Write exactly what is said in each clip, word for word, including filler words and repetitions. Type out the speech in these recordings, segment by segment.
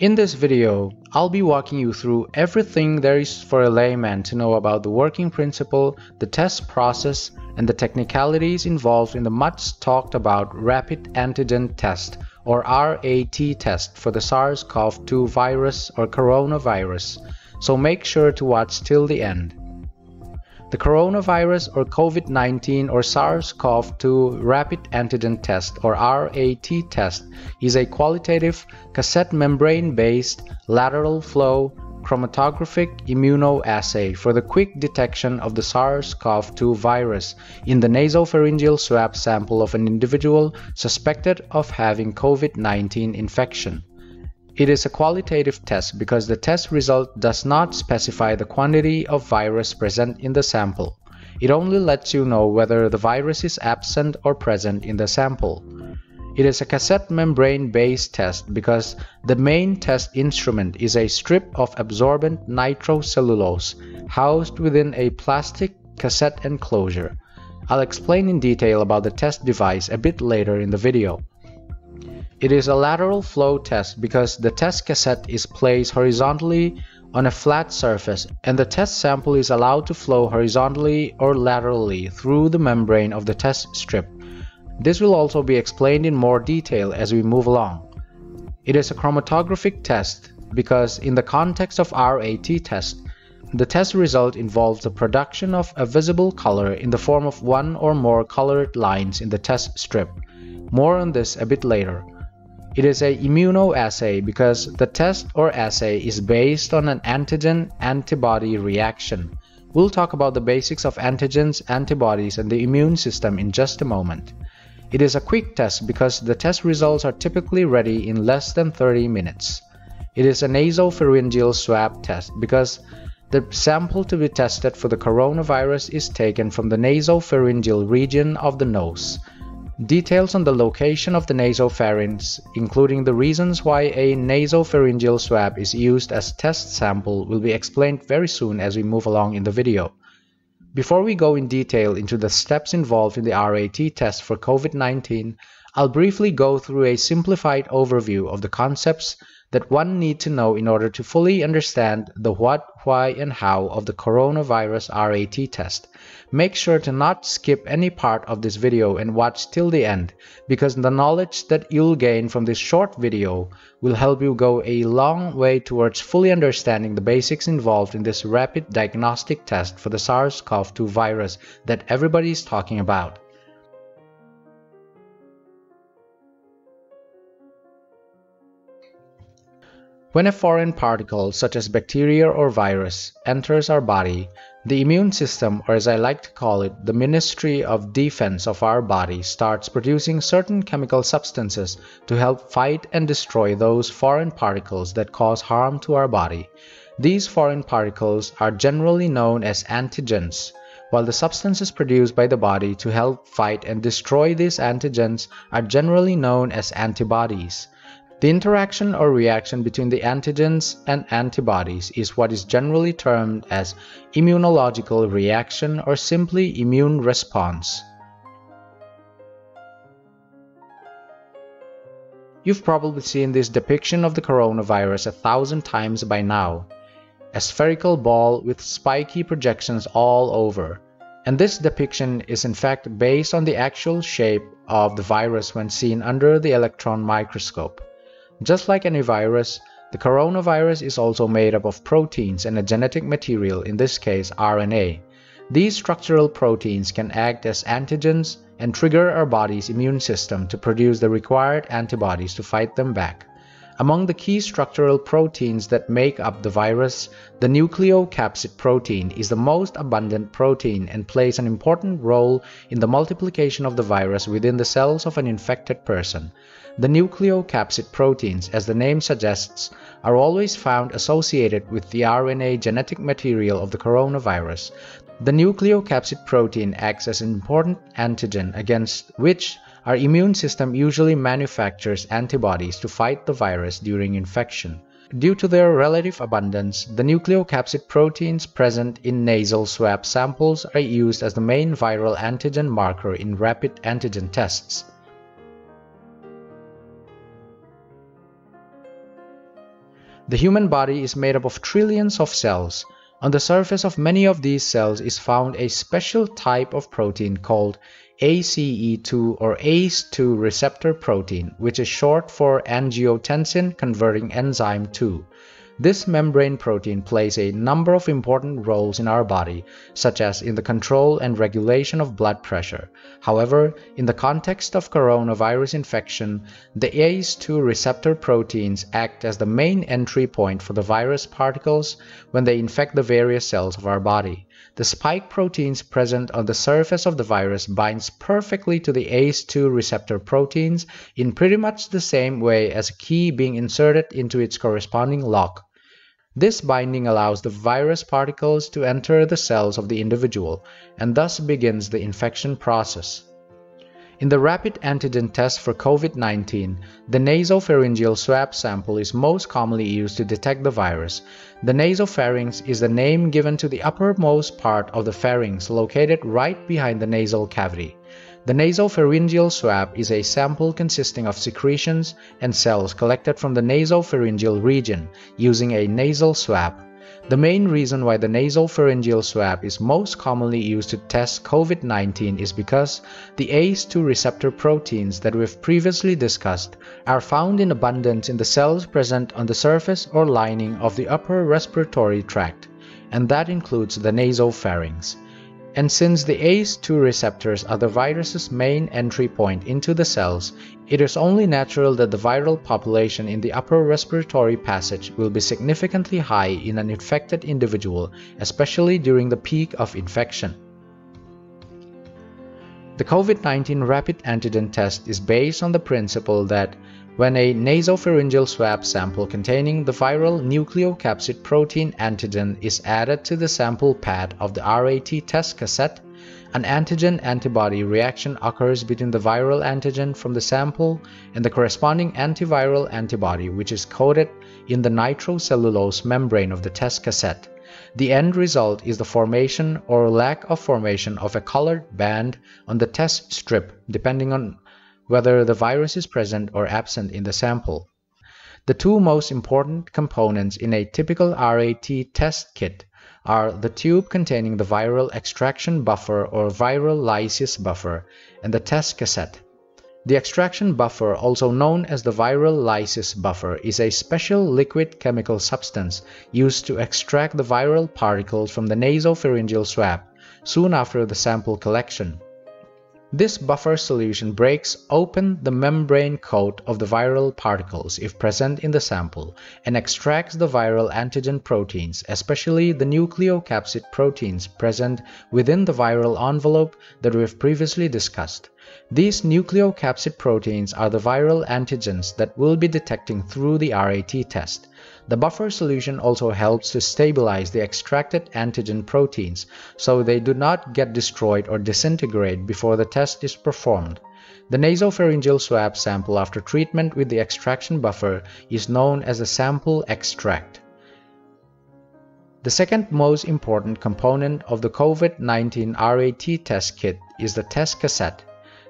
In this video, I'll be walking you through everything there is for a layman to know about the working principle, the test process, and the technicalities involved in the much talked about rapid antigen test or R A T test for the SARS CoV two virus or coronavirus, so make sure to watch till the end. The coronavirus or COVID nineteen or SARS CoV two rapid antigen test or R A T test is a qualitative cassette membrane-based lateral flow chromatographic immunoassay for the quick detection of the SARS CoV two virus in the nasopharyngeal swab sample of an individual suspected of having COVID nineteen infection. It is a qualitative test because the test result does not specify the quantity of virus present in the sample. It only lets you know whether the virus is absent or present in the sample. It is a cassette membrane-based test because the main test instrument is a strip of absorbent nitrocellulose housed within a plastic cassette enclosure. I'll explain in detail about the test device a bit later in the video. It is a lateral flow test because the test cassette is placed horizontally on a flat surface and the test sample is allowed to flow horizontally or laterally through the membrane of the test strip. This will also be explained in more detail as we move along. It is a chromatographic test because in the context of R A T test, the test result involves the production of a visible color in the form of one or more colored lines in the test strip. More on this a bit later. It is an immunoassay because the test or assay is based on an antigen-antibody reaction. We'll talk about the basics of antigens, antibodies, and the immune system in just a moment. It is a quick test because the test results are typically ready in less than thirty minutes. It is a nasopharyngeal swab test because the sample to be tested for the coronavirus is taken from the nasopharyngeal region of the nose. Details on the location of the nasopharynx, including the reasons why a nasopharyngeal swab is used as test sample, will be explained very soon as we move along in the video. Before we go in detail into the steps involved in the R A T test for COVID nineteen, I'll briefly go through a simplified overview of the concepts that one needs to know in order to fully understand the what, why, and how of the coronavirus R A T test. Make sure to not skip any part of this video and watch till the end, because the knowledge that you'll gain from this short video will help you go a long way towards fully understanding the basics involved in this rapid diagnostic test for the SARS CoV two virus that everybody is talking about. When a foreign particle, such as bacteria or virus, enters our body, the immune system, or as I like to call it, the Ministry of Defense of our body, starts producing certain chemical substances to help fight and destroy those foreign particles that cause harm to our body. These foreign particles are generally known as antigens, while the substances produced by the body to help fight and destroy these antigens are generally known as antibodies. The interaction or reaction between the antigens and antibodies is what is generally termed as immunological reaction or simply immune response. You've probably seen this depiction of the coronavirus a thousand times by now. A spherical ball with spiky projections all over. And this depiction is in fact based on the actual shape of the virus when seen under the electron microscope. Just like any virus, the coronavirus is also made up of proteins and a genetic material, in this case R N A. These structural proteins can act as antigens and trigger our body's immune system to produce the required antibodies to fight them back. Among the key structural proteins that make up the virus, the nucleocapsid protein is the most abundant protein and plays an important role in the multiplication of the virus within the cells of an infected person. The nucleocapsid proteins, as the name suggests, are always found associated with the R N A genetic material of the coronavirus. The nucleocapsid protein acts as an important antigen against which our immune system usually manufactures antibodies to fight the virus during infection. Due to their relative abundance, the nucleocapsid proteins present in nasal swab samples are used as the main viral antigen marker in rapid antigen tests. The human body is made up of trillions of cells. On the surface of many of these cells is found a special type of protein called A C E two or A C E two receptor protein, which is short for angiotensin converting enzyme two. This membrane protein plays a number of important roles in our body, such as in the control and regulation of blood pressure. However, in the context of coronavirus infection, the A C E two receptor proteins act as the main entry point for the virus particles when they infect the various cells of our body. The spike proteins present on the surface of the virus binds perfectly to the A C E two receptor proteins in pretty much the same way as a key being inserted into its corresponding lock. This binding allows the virus particles to enter the cells of the individual, and thus begins the infection process. In the rapid antigen test for COVID nineteen, the nasopharyngeal swab sample is most commonly used to detect the virus. The nasopharynx is the name given to the uppermost part of the pharynx located right behind the nasal cavity. The nasopharyngeal swab is a sample consisting of secretions and cells collected from the nasopharyngeal region using a nasal swab. The main reason why the nasopharyngeal swab is most commonly used to test COVID nineteen is because the A C E two receptor proteins that we've previously discussed are found in abundance in the cells present on the surface or lining of the upper respiratory tract, and that includes the nasopharynx. And since the A C E two receptors are the virus's main entry point into the cells, it is only natural that the viral population in the upper respiratory passage will be significantly high in an infected individual, especially during the peak of infection. The COVID nineteen rapid antigen test is based on the principle that when a nasopharyngeal swab sample containing the viral nucleocapsid protein antigen is added to the sample pad of the R A T test cassette, an antigen-antibody reaction occurs between the viral antigen from the sample and the corresponding antiviral antibody, which is coated in the nitrocellulose membrane of the test cassette. The end result is the formation or lack of formation of a colored band on the test strip, depending on whether the virus is present or absent in the sample. The two most important components in a typical R A T test kit are the tube containing the viral extraction buffer or viral lysis buffer and the test cassette. The extraction buffer, also known as the viral lysis buffer, is a special liquid chemical substance used to extract the viral particles from the nasopharyngeal swab soon after the sample collection. This buffer solution breaks open the membrane coat of the viral particles if present in the sample and extracts the viral antigen proteins, especially the nucleocapsid proteins present within the viral envelope that we've previously discussed. These nucleocapsid proteins are the viral antigens that we'll be detecting through the R A T test. The buffer solution also helps to stabilize the extracted antigen proteins so they do not get destroyed or disintegrate before the test is performed. The nasopharyngeal swab sample after treatment with the extraction buffer is known as the sample extract. The second most important component of the COVID nineteen R A T test kit is the test cassette.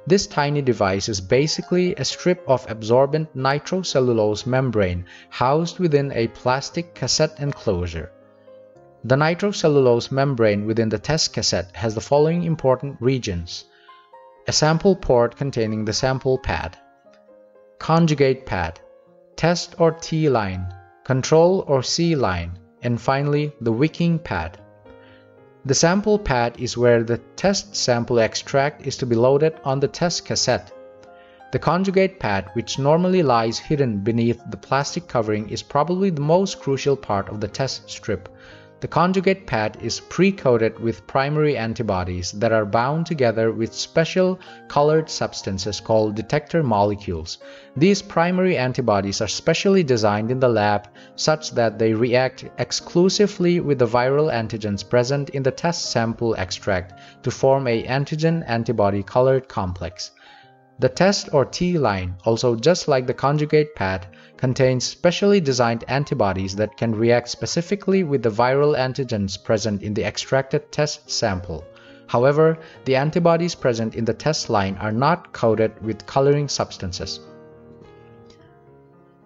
This tiny device is basically a strip of absorbent nitrocellulose membrane housed within a plastic cassette enclosure. The nitrocellulose membrane within the test cassette has the following important regions: a sample port containing the sample pad, conjugate pad, test or T line, control or C line, and finally the wicking pad. The sample pad is where the test sample extract is to be loaded on the test cassette. The conjugate pad, which normally lies hidden beneath the plastic covering, is probably the most crucial part of the test strip. The conjugate pad is pre-coated with primary antibodies that are bound together with special colored substances called detector molecules. These primary antibodies are specially designed in the lab such that they react exclusively with the viral antigens present in the test sample extract to form an antigen-antibody colored complex. The test or T line, also just like the conjugate pad, contains specially designed antibodies that can react specifically with the viral antigens present in the extracted test sample. However, the antibodies present in the test line are not coated with coloring substances.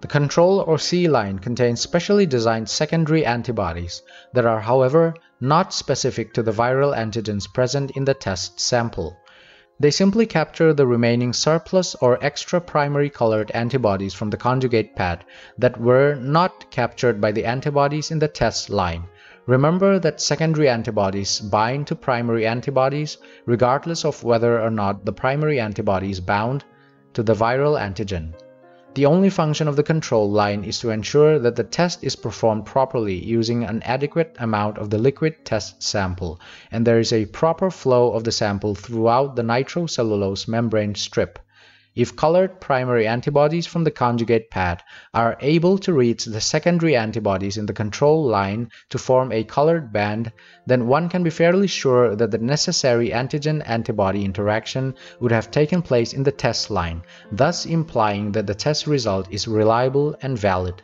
The control or C line contains specially designed secondary antibodies that are, however, not specific to the viral antigens present in the test sample. They simply capture the remaining surplus or extra primary colored antibodies from the conjugate pad that were not captured by the antibodies in the test line. Remember that secondary antibodies bind to primary antibodies regardless of whether or not the primary antibodies bound to the viral antigen. The only function of the control line is to ensure that the test is performed properly using an adequate amount of the liquid test sample, and there is a proper flow of the sample throughout the nitrocellulose membrane strip. If colored primary antibodies from the conjugate pad are able to reach the secondary antibodies in the control line to form a colored band, then one can be fairly sure that the necessary antigen-antibody interaction would have taken place in the test line, thus implying that the test result is reliable and valid.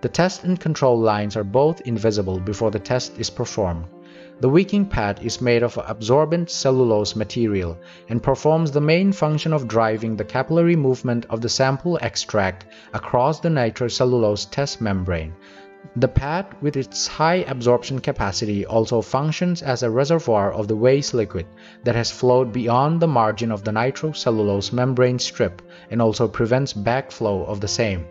The test and control lines are both invisible before the test is performed. The wicking pad is made of absorbent cellulose material and performs the main function of driving the capillary movement of the sample extract across the nitrocellulose test membrane. The pad, with its high absorption capacity, also functions as a reservoir of the waste liquid that has flowed beyond the margin of the nitrocellulose membrane strip and also prevents backflow of the same.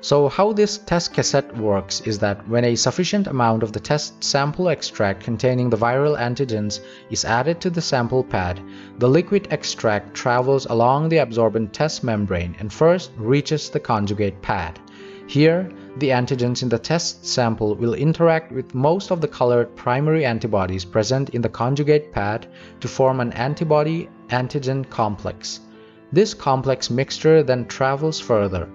So how this test cassette works is that when a sufficient amount of the test sample extract containing the viral antigens is added to the sample pad, the liquid extract travels along the absorbent test membrane and first reaches the conjugate pad. Here, the antigens in the test sample will interact with most of the colored primary antibodies present in the conjugate pad to form an antibody-antigen complex. This complex mixture then travels further.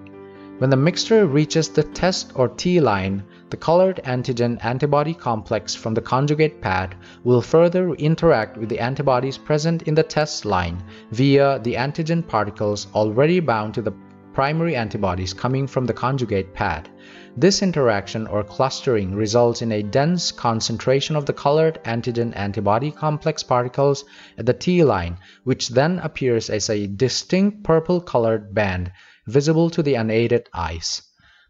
When the mixture reaches the test or T line, the colored antigen-antibody complex from the conjugate pad will further interact with the antibodies present in the test line via the antigen particles already bound to the primary antibodies coming from the conjugate pad. This interaction or clustering results in a dense concentration of the colored antigen-antibody complex particles at the T line, which then appears as a distinct purple-colored band, visible to the unaided eyes.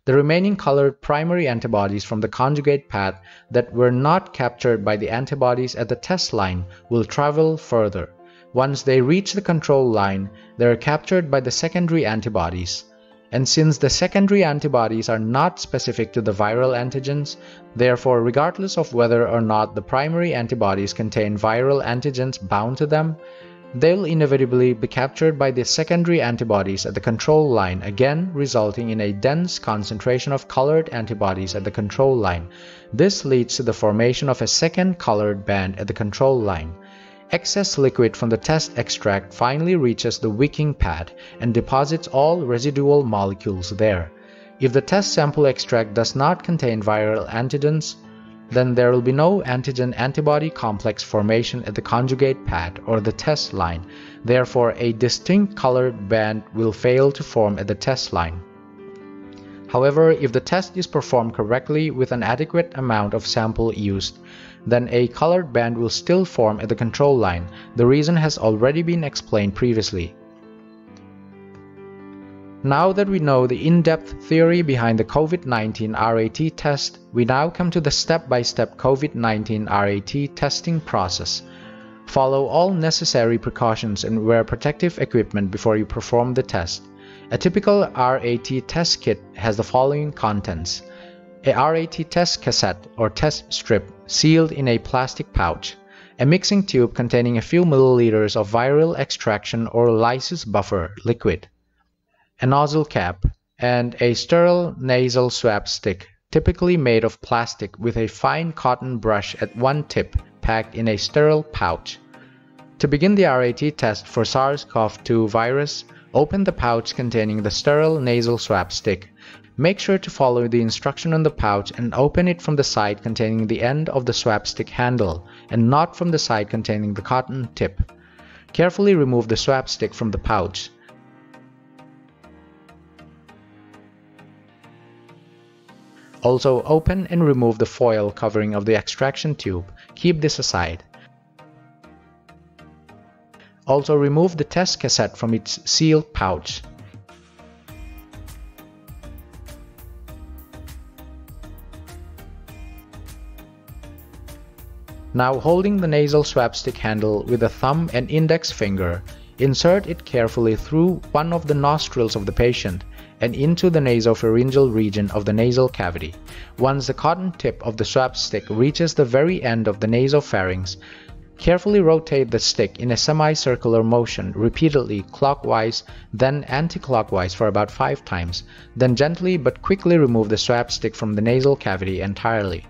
The remaining colored primary antibodies from the conjugate pad that were not captured by the antibodies at the test line will travel further. Once they reach the control line, they are captured by the secondary antibodies. And since the secondary antibodies are not specific to the viral antigens, therefore regardless of whether or not the primary antibodies contain viral antigens bound to them, they'll inevitably be captured by the secondary antibodies at the control line, again resulting in a dense concentration of colored antibodies at the control line. This leads to the formation of a second colored band at the control line. Excess liquid from the test extract finally reaches the wicking pad and deposits all residual molecules there. If the test sample extract does not contain viral antigens, then there will be no antigen-antibody complex formation at the conjugate pad or the test line. Therefore, a distinct colored band will fail to form at the test line. However, if the test is performed correctly with an adequate amount of sample used, then a colored band will still form at the control line. The reason has already been explained previously. Now that we know the in-depth theory behind the COVID nineteen R A T test, we now come to the step-by-step COVID nineteen R A T testing process. Follow all necessary precautions and wear protective equipment before you perform the test. A typical R A T test kit has the following contents: a R A T test cassette or test strip sealed in a plastic pouch, a mixing tube containing a few milliliters of viral extraction or lysis buffer liquid, a nozzle cap, and a sterile nasal swab stick, typically made of plastic with a fine cotton brush at one tip, packed in a sterile pouch. To begin the R A T test for SARS CoV two virus, open the pouch containing the sterile nasal swab stick. Make sure to follow the instruction on the pouch and open it from the side containing the end of the swab stick handle, and not from the side containing the cotton tip. Carefully remove the swab stick from the pouch. Also open and remove the foil covering of the extraction tube. Keep this aside. Also remove the test cassette from its sealed pouch. Now holding the nasal swabstick handle with a thumb and index finger, insert it carefully through one of the nostrils of the patient and into the nasopharyngeal region of the nasal cavity. Once the cotton tip of the swabstick reaches the very end of the nasopharynx, carefully rotate the stick in a semicircular motion repeatedly clockwise, then anti-clockwise for about five times, then gently but quickly remove the swabstick from the nasal cavity entirely.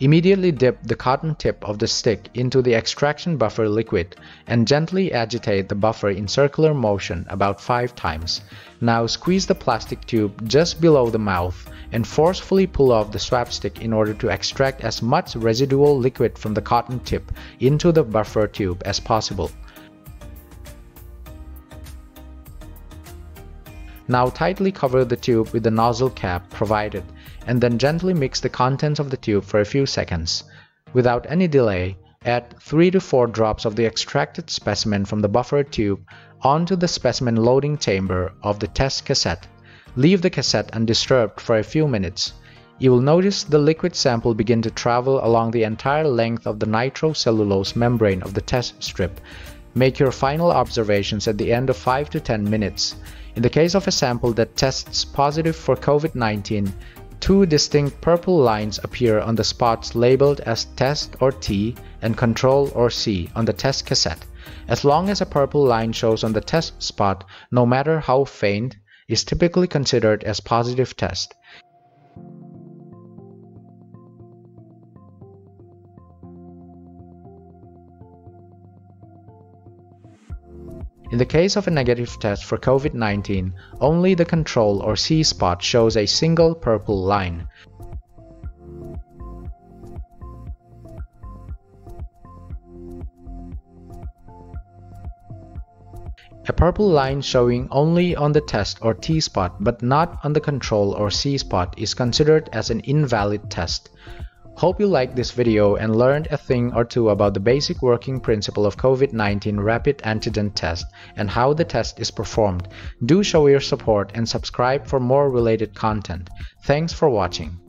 Immediately dip the cotton tip of the stick into the extraction buffer liquid and gently agitate the buffer in circular motion about five times. Now squeeze the plastic tube just below the mouth and forcefully pull off the swabstick in order to extract as much residual liquid from the cotton tip into the buffer tube as possible. Now tightly cover the tube with the nozzle cap provided and then gently mix the contents of the tube for a few seconds. Without any delay, add three to four drops of the extracted specimen from the buffer tube onto the specimen loading chamber of the test cassette. Leave the cassette undisturbed for a few minutes. You will notice the liquid sample begin to travel along the entire length of the nitrocellulose membrane of the test strip. Make your final observations at the end of five to ten minutes. In the case of a sample that tests positive for COVID nineteen, two distinct purple lines appear on the spots labeled as test or T and control or C on the test cassette. As long as a purple line shows on the test spot, no matter how faint, is typically considered as positive test. In the case of a negative test for COVID nineteen, only the control or C spot shows a single purple line. A purple line showing only on the test or T spot but not on the control or C spot is considered as an invalid test. Hope you liked this video and learned a thing or two about the basic working principle of COVID nineteen rapid antigen test and how the test is performed. Do show your support and subscribe for more related content. Thanks for watching.